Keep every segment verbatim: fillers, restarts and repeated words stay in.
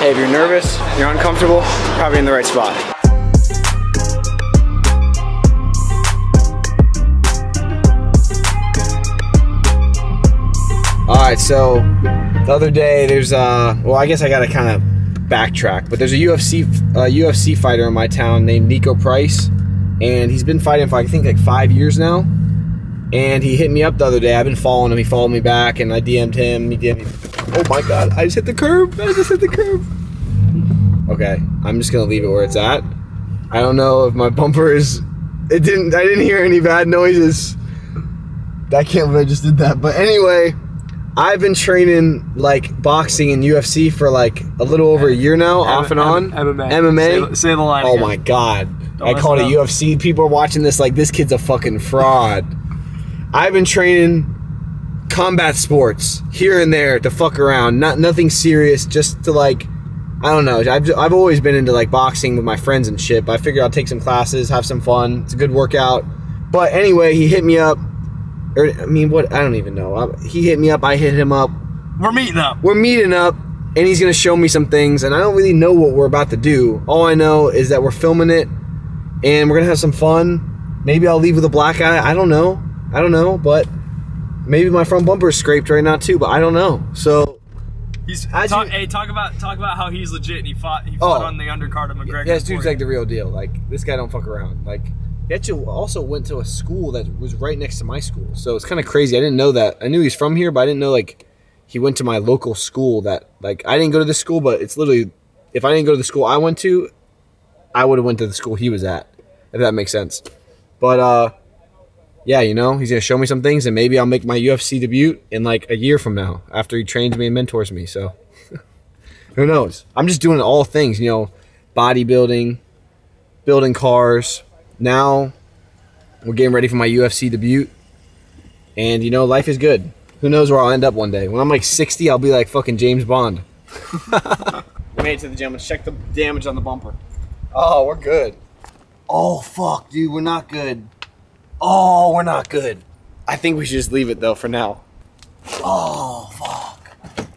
Hey, if you're nervous, you're uncomfortable, probably in the right spot. Alright, so the other day there's uh well I guess I gotta kind of backtrack, but there's a U F C uh, U F C fighter in my town named Niko Price, and he's been fighting for I think like five years now. And he hit me up the other day. I've been following him. He followed me back, and I D M'd him. He D M'd me. Oh my God! I just hit the curb. I just hit the curb. Okay, I'm just gonna leave it where it's at. I don't know if my bumper is. It didn't. I didn't hear any bad noises. I can't believe I just did that. But anyway, I've been training like boxing and U F C for like a little over a year now, off and on. M M A. M M A. Say the line. Oh my God! I called it U F C. People are watching this like this kid's a fucking fraud. I've been training combat sports here and there to fuck around, not nothing serious, just to like, I don't know. I've, I've always been into like boxing with my friends and shit, but I figured I'll take some classes, have some fun. It's a good workout. But anyway, he hit me up, or I mean, what? I don't even know. I, he hit me up. I hit him up. We're meeting up. We're meeting up, and he's gonna show me some things, and I don't really know what we're about to do. All I know is that we're filming it, and we're gonna have some fun. Maybe I'll leave with a black eye. I don't know. I don't know, but maybe my front bumper is scraped right now too. But I don't know. So, he's talk, you, hey, talk about talk about how he's legit and he fought he fought oh, on the undercard of McGregor. Yeah, this dude's like the real deal. Like this guy don't fuck around. Like he actually also went to a school that was right next to my school, so it's kind of crazy. I didn't know that. I knew he's from here, but I didn't know like he went to my local school. That like I didn't go to this school, but it's literally if I didn't go to the school I went to, I would have went to the school he was at. If that makes sense, but uh. Yeah, you know, he's going to show me some things, and maybe I'll make my U F C debut in like a year from now after he trains me and mentors me. So who knows? I'm just doing all things, you know, bodybuilding, building cars. Now we're getting ready for my U F C debut, and, you know, life is good. Who knows where I'll end up one day. When I'm like sixty, I'll be like fucking James Bond. We made it to the gym. Let's check the damage on the bumper. Oh, we're good. Oh, fuck, dude, we're not good. Oh, we're not good. I think we should just leave it though for now. Oh, fuck.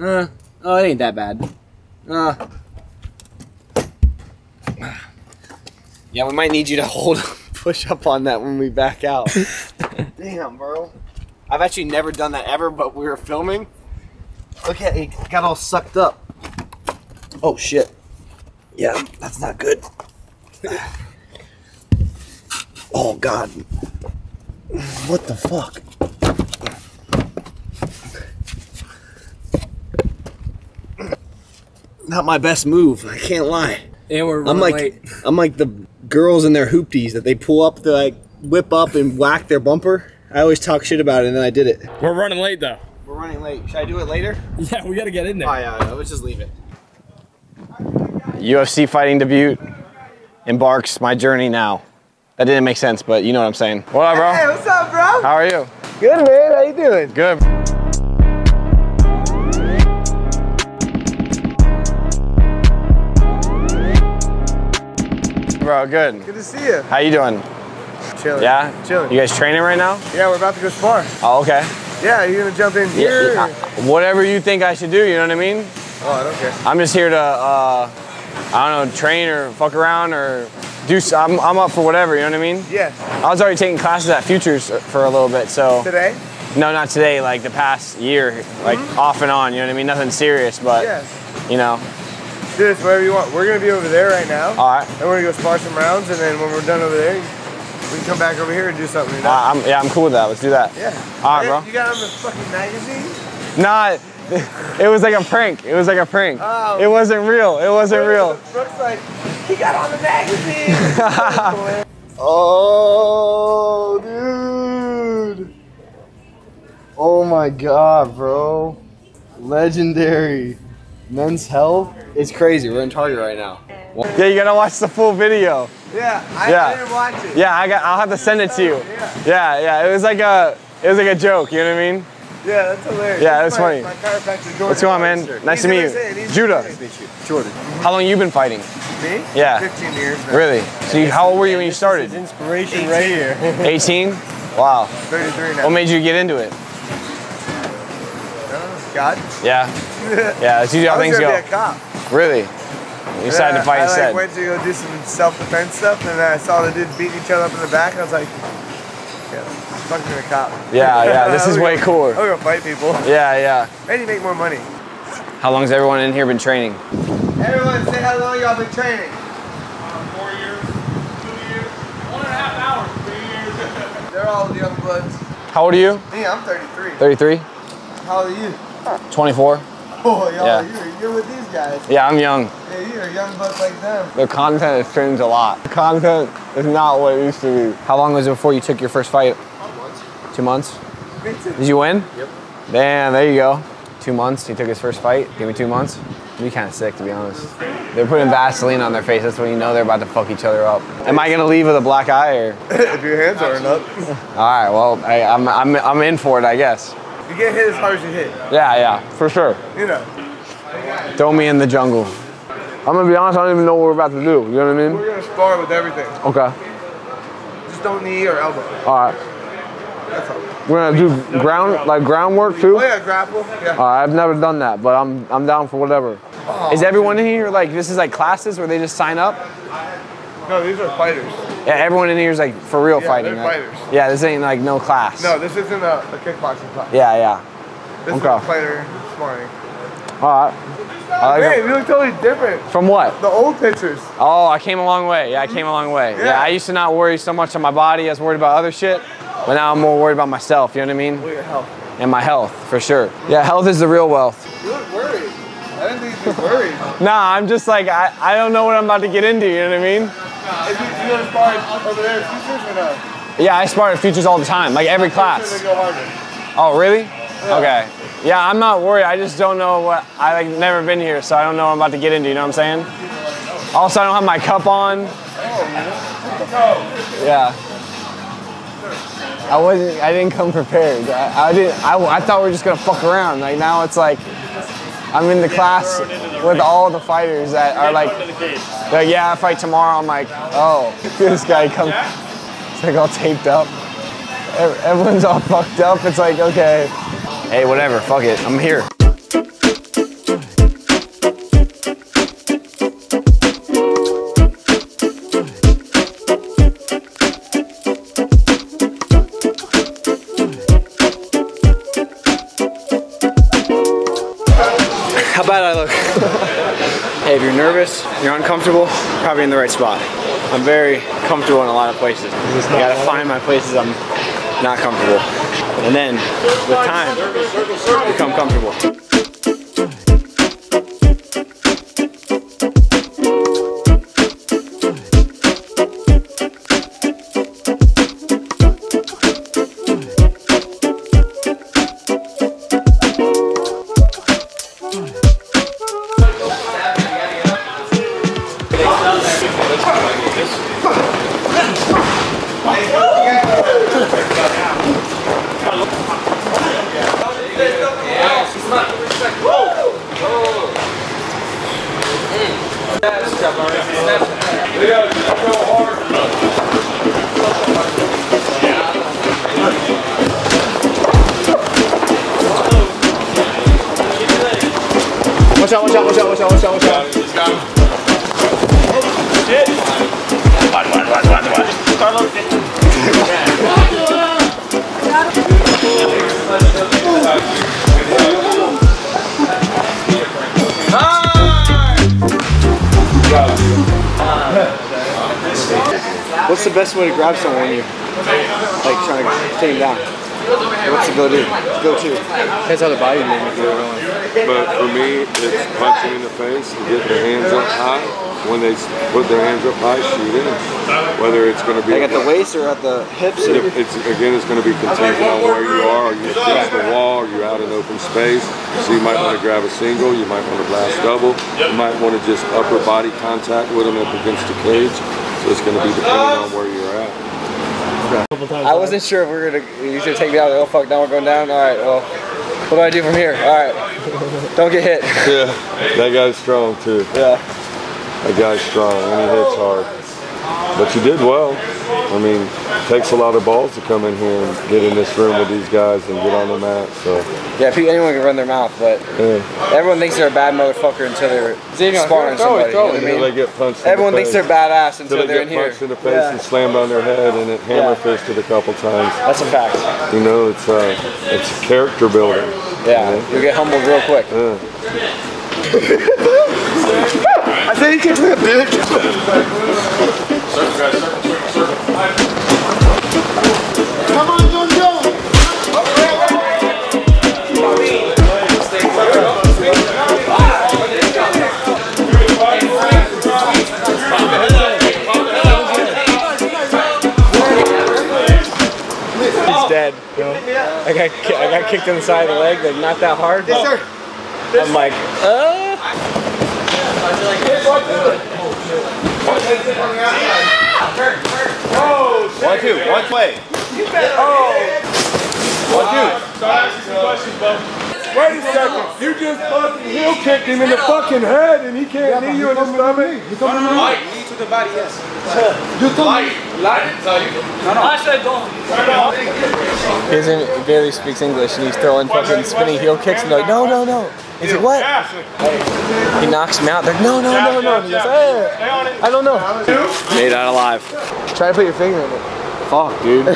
Uh, oh, it ain't that bad. Uh. Yeah, we might need you to hold push up on that when we back out. Damn, bro. I've actually never done that ever, but we were filming. Look at it, got all sucked up. Oh, shit. Yeah, that's not good. Oh God, what the fuck? Not my best move, I can't lie. And we're I'm like, late. I'm like the girls in their hoopties that they pull up, they like whip up and whack their bumper. I always talk shit about it and then I did it. We're running late though. We're running late, should I do it later? Yeah, we gotta get in there. Oh yeah, yeah. Let's just leave it. U F C fighting debut embarks my journey now. That didn't make sense, but you know what I'm saying. What up, bro? Hey, what's up, bro? How are you? Good, man. How you doing? Good. Bro, good. Good to see you. How you doing? Chilling. Yeah? Chilling. You guys training right now? Yeah, we're about to go spar. Oh, okay. Yeah, you're gonna jump in here? Yeah, yeah. Whatever you think I should do, you know what I mean? Oh, I don't care. I'm just here to, uh, I don't know, train or fuck around or... Do, I'm, I'm up for whatever, you know what I mean? Yes. I was already taking classes at Futures for a little bit, so. Today? No, not today, like the past year, like mm-hmm. off and on, you know what I mean? Nothing serious, but, yes. you know. Do this whatever you want. We're gonna be over there right now. All right. And we're gonna go spar some rounds, and then when we're done over there, we can come back over here and do something. You know? uh, I'm, yeah, I'm cool with that, let's do that. Yeah. All right, bro. You got on the fucking magazine? Nah. It was like a prank. It was like a prank. Oh. It wasn't real. It wasn't real. Brooke's like, he got on the magazine. Oh, dude. Oh my God, bro. Legendary. Men's health. It's crazy. We're in Target right now. Yeah, you gotta watch the full video. Yeah, I yeah. didn't watch it. Yeah, I got. I'll have to send it to you. Yeah. yeah, yeah. It was like a. It was like a joke. You know what I mean? Yeah, that's hilarious. Yeah, that's funny. My chiropractor, Jordan. What's going on, man? Nice to meet you. Judah. Nice to meet you. Jordan. How long have you been fighting? Me? Yeah. fifteen years now. Really? So you, how old were you when you started? This is inspiration right here. eighteen? Wow. thirty-three now. What made you get into it? God? Yeah. Yeah, that's usually how things go. I was gonna be a cop. Really? You decided yeah, to fight I, instead. I like, went to go do some self-defense stuff, and then I saw the dudes beating each other up in the back, and I was like, yeah, fuck being a cop. Yeah, yeah, this is way cooler. I'm gonna fight people. Yeah, yeah. Maybe make more money. How long has everyone in here been training? Everyone say how long y'all been training. Uh, four years, two years, one and a half hours, three years. They're all young bloods. How old are you? Me, I'm thirty-three. thirty-three? How old are you? twenty-four. Oh, y'all, yeah. you're, you're with these guys. Yeah, I'm young. Yeah, you're a young buck like them. The content has changed a lot. The content is not what it used to be. How long was it before you took your first fight? Two months. Two months? Did you win? Yep. Damn, there you go. Two months, he took his first fight. Give me two months. It'd be kind of sick, to be honest. They're putting Vaseline on their face. That's when you know they're about to fuck each other up. Am I gonna leave with a black eye or? If your hands aren't up. All right, well, I, I'm, I'm, I'm in for it, I guess. You get hit as hard as you hit. Yeah, yeah, for sure. You know. Throw me in the jungle. I'm gonna be honest, I don't even know what we're about to do. You know what I mean? We're gonna spar with everything. Okay. Just don't knee or elbow. All right. That's all. We're gonna do no, ground, no like groundwork too? Oh yeah, grapple. Yeah. Uh, I've never done that, but I'm, I'm down for whatever. Oh, is everyone in here like, this is like classes where they just sign up? No, these are fighters. Yeah, everyone in here is like for real yeah, fighting. Yeah, they're like, fighters. Yeah, this ain't like no class. No, this isn't a, a kickboxing class. Yeah, yeah. This okay. is a fighter sparring. All right. Like hey, you look totally different. From what? The old pictures. Oh, I came a long way. Yeah, I came a long way. Yeah, yeah I used to not worry so much on my body. I was worried about other shit. But now I'm more worried about myself, you know what I mean? Well, your health. And my health, for sure. Yeah, health is the real wealth. You look worried. I didn't think you were worried. Nah, I'm just like, I, I don't know what I'm about to get into, you know what I mean? Is you, you gonna spar over there at Futures or no? Yeah, I spar at Futures all the time, like every class. They go harder. Oh, really? Yeah. Okay. Yeah, I'm not worried. I just don't know what, I've like, never been here, so I don't know what I'm about to get into, you know what I'm saying? Also, I don't have my cup on. Oh, man. Yeah. I wasn't, I didn't come prepared. I, I didn't, I, I thought we were just gonna fuck around. Like now it's like, I'm in the yeah, class the with ring. all the fighters that you are like, like, yeah, I fight tomorrow. I'm like, oh, this guy comes, it's like all taped up. Everyone's all fucked up. It's like, okay. Hey, whatever, fuck it, I'm here. How bad I look. Hey, if you're nervous, you're uncomfortable, probably in the right spot. I'm very comfortable in a lot of places. I gotta find my places I'm not comfortable. And then, with time, become comfortable. Watch out, watch out, watch out, watch out, watch out, watch out. Oh, shit. Watch, watch, watch, watch, watch. Start looking. What's the best way to grab someone when you're like trying to take him down? What's the go-to? Go-to. Depends how the body movement you're going. But for me, it's punching in the face and get their hands up high. When they put their hands up high, shoot in. Whether it's going to be... Like at the waist or at the hips? Or? It's, again, it's going to be contingent on where you are. Are you against the wall? Are you out in open space? So you might want to grab a single. You might want to blast double. You might want to just upper body contact with them up against the cage. So it's going to be depending on where you're at. I wasn't sure if we were gonna. You should take me out. Oh fuck! Now we're going down. All right. Well, what do I do from here? All right. Don't get hit. Yeah, that guy's strong too. Yeah, that guy's strong. And he hits hard. But you did well. I mean, it takes a lot of balls to come in here and get in this room with these guys and get on the mat. So yeah, people, anyone can run their mouth, but yeah. Everyone thinks they're a bad motherfucker until they're Zeno, sparring somebody. Throw it, throw it. You know what I mean? They get punched. Everyone in the face. Thinks they're badass until, until they they're in here. They get punched in the face yeah. and slammed on their head and it hammer yeah. fisted a couple times. That's a fact. You know, it's uh, it's character building. Yeah, you know? You get humbled real quick. Yeah. I said he kicked me a dick. Circle, guys, circle, circle, circle. Come on, John Jones. He's dead, you know? I got, I got kicked in the side of the leg, like not that hard. Yes, sir. I'm like, uh. One, two, one play. Oh. One, two. Wait a second. You just fucking heel kicked him in the fucking head and he can't knee you in the stomach. He coming to me. Light, knee to the body, yes. Light, light. I said don't. He doesn't barely speaks English and he's throwing fucking spinny heel kicks and like, no, no, no. He's like, what? Hey. He knocks him out. They're like, no, no, no, no. He's like, hey, I don't know. Made out alive. Try to put your finger in it. Fuck, dude.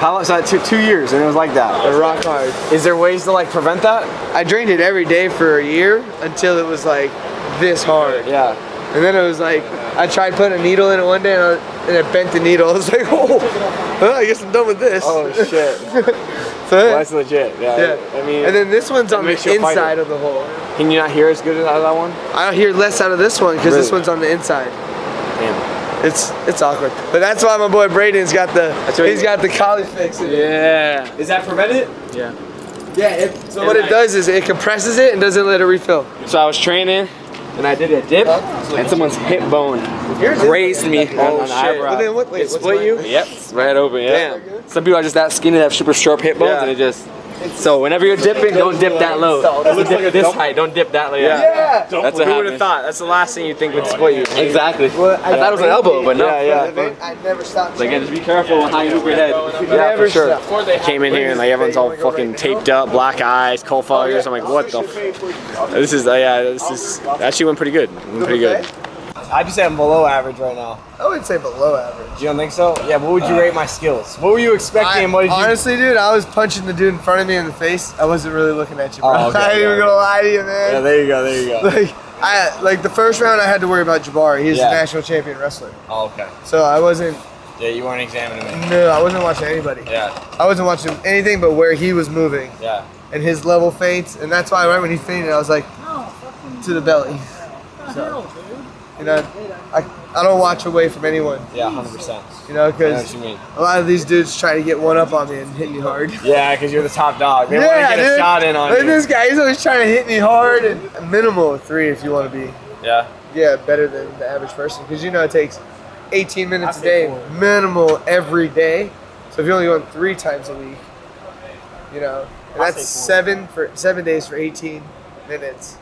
How long? So that took two years, and it was like that. They're rock hard. Is there ways to like prevent that? I drained it every day for a year until it was like this hard. Yeah. And then it was like, I tried putting a needle in it one day, and, I, and it bent the needle. I was like, oh, well, I guess I'm done with this. Oh shit. Well, that's legit. Yeah. yeah. I mean, and then this one's on the inside of the hole. Can you not hear as good as out of that one? I hear less out of this one because really? This one's on the inside. Damn. It's it's awkward. But that's why my boy Braden's got the he's he got the collie fix. In yeah. It. Is that prevented? Yeah. Yeah. It, so it what like, it does is it compresses it and doesn't let it refill. So I was training and I did a dip uh, and someone's hip bone grazed me oh, on the eyebrow. Well, what, wait, it split you? Yep. Right over. Yeah. Damn. Some people are just that skinny, they have super sharp hip bones, yeah. and it just. So whenever you're dipping, don't dip that low. Don't dip this height, don't dip that low. Yeah. yeah. That's what Who would have thought? That's the last thing you think would split you. Exactly. Well, I, I thought it was an elbow, but no. Yeah, yeah. I never stopped. Like, just be careful how you move your head. Yeah, for sure. Came in here and like everyone's all fucking taped up, black eyes, cold fall ears. I'm like, what the? F this is uh, yeah. This is actually went pretty good. Went pretty good. I'd be saying I'm below average right now. I would say below average. You don't think so? Yeah, what would you uh, rate my skills? What were you expecting? I, what did honestly, you... dude, I was punching the dude in front of me in the face. I wasn't really looking at you, bro. Oh, okay, I ain't even gonna lie to you, man. Yeah, there you go, there you go. Like, I, like the first round, I had to worry about Jabari. He's yeah. a national champion wrestler. Oh, okay. So I wasn't... Yeah, you weren't examining me. No, I wasn't watching anybody. Yeah. I wasn't watching anything but where he was moving. Yeah. And his level feints. And that's why right when he fainted, I was like, no, to the belly. What the so. hell, dude? You know, I, I don't watch away from anyone. Yeah, one hundred percent. You know, because a lot of these dudes try to get one up on me and hit me hard. Yeah, because you're the top dog. They yeah, want to get dude. a shot in on Look you. This guy, he's always trying to hit me hard. And minimal three if you want to be. Yeah. Yeah, better than the average person. Because you know it takes eighteen minutes a day, forward. minimal every day. So if you only go three times a week, you know, and that's seven for seven days for eighteen minutes.